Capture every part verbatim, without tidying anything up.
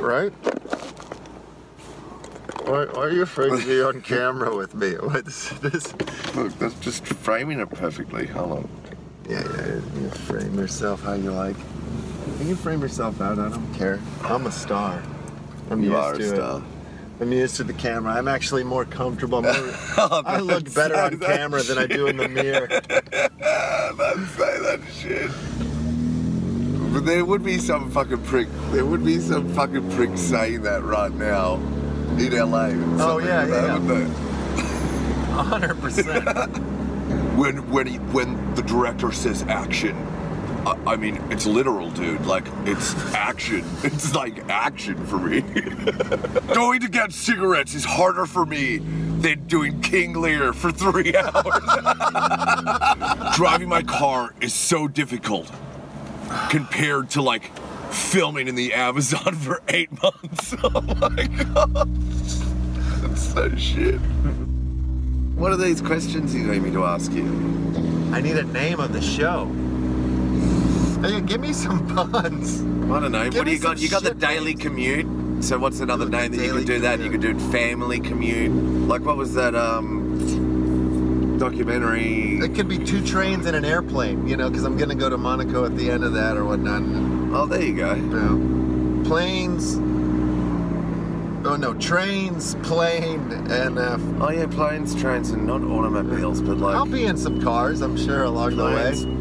right? Why, why are you afraid to be on camera with me? What's this? Look, that's just framing it perfectly. Hello. Yeah, yeah, you frame yourself how you like. You can frame yourself out, I don't care. I'm a star. I'm you used are to a star. It. I'm used to the camera. I'm actually more comfortable. More, oh, I look better on camera shit. than I do in the mirror. Don't say that shit. But there would be some fucking prick. There would be some fucking prick saying that right now in L A. Oh yeah, yeah. A hundred percent. When when he, when the director says action. I mean, it's literal, dude. Like, it's action. It's like action for me. Going to get cigarettes is harder for me than doing King Lear for three hours. Driving my car is so difficult compared to, like, filming in the Amazon for eight months. Oh, my God. That's so shit. What are these questions you need me to ask you? I need a name of the show. Give me some puns. I don't know. Give what do you got? You got the daily names. commute. So what's another name that you could do that? Commute. You could do family commute. Like what was that um, documentary? It could be two trains and an airplane, you know, because I'm going to go to Monaco at the end of that or whatnot. Oh, there you go. Yeah. Planes. Oh, no. Trains, plane, and... Uh, oh, yeah. Planes, trains, and not automobiles, but like... I'll be in some cars, I'm sure, along planes. the way.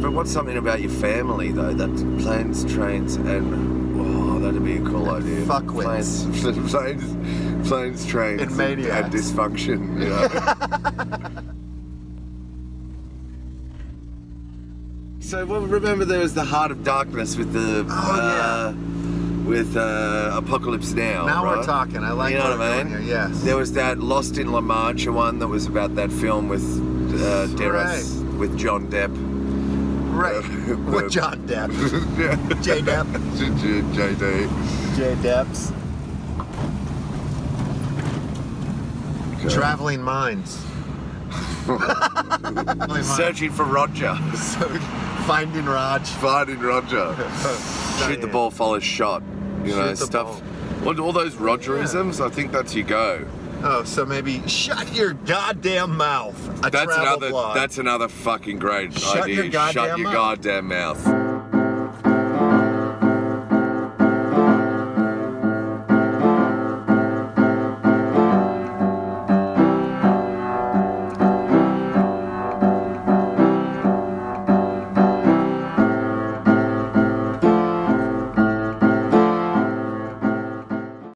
But what's something about your family though? That planes, trains, and oh, that'd be a cool and idea. Fuckwits. Planes, planes, planes, trains, and, maniacs. and dysfunction. You know? So well, remember there was the Heart of Darkness with the oh, uh, yeah. with uh, Apocalypse Now. Now right? we're talking. I like. You know what I mean? Here, yes. There was that Lost in La Mancha one that was about that film with uh, Deras right. with John Depp. Right, with John Depp, yeah. J Depp, J J J Depps, okay. Traveling Minds, Searching for Roger, so, Finding Raj, Finding Roger, shoot the ball, follow shot, you shoot know stuff. What all those Rogerisms? Yeah. I think that's your go. Oh, so maybe shut your goddamn mouth. A that's another. Blog. That's another fucking great shut idea. Your shut your mouth. goddamn mouth.